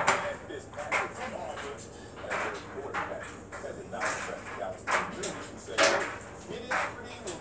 That did not affect the Dallas community. It is pretty